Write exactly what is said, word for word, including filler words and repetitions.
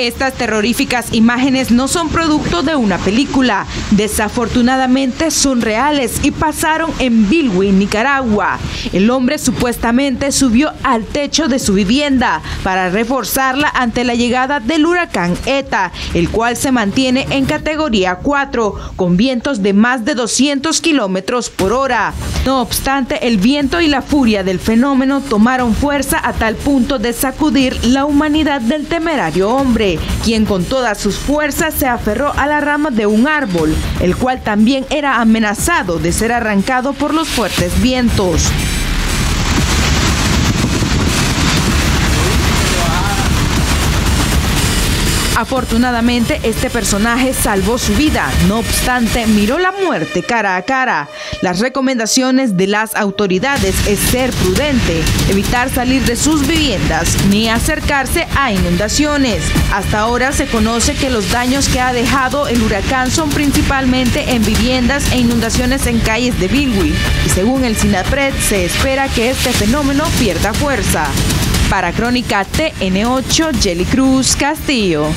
Estas terroríficas imágenes no son producto de una película, desafortunadamente son reales y pasaron en Bilwi, Nicaragua. El hombre supuestamente subió al techo de su vivienda para reforzarla ante la llegada del huracán Eta, el cual se mantiene en categoría cuatro, con vientos de más de doscientos kilómetros por hora. No obstante, el viento y la furia del fenómeno tomaron fuerza a tal punto de sacudir la humanidad del temerario hombre, quien con todas sus fuerzas se aferró a la rama de un árbol, el cual también era amenazado de ser arrancado por los fuertes vientos. Afortunadamente, este personaje salvó su vida, no obstante, miró la muerte cara a cara. Las recomendaciones de las autoridades es ser prudente, evitar salir de sus viviendas ni acercarse a inundaciones. Hasta ahora se conoce que los daños que ha dejado el huracán son principalmente en viviendas e inundaciones en calles de Bilwi. Y según el CINAPRED, se espera que este fenómeno pierda fuerza. Para Crónica T N ocho, Jelly Cruz Castillo.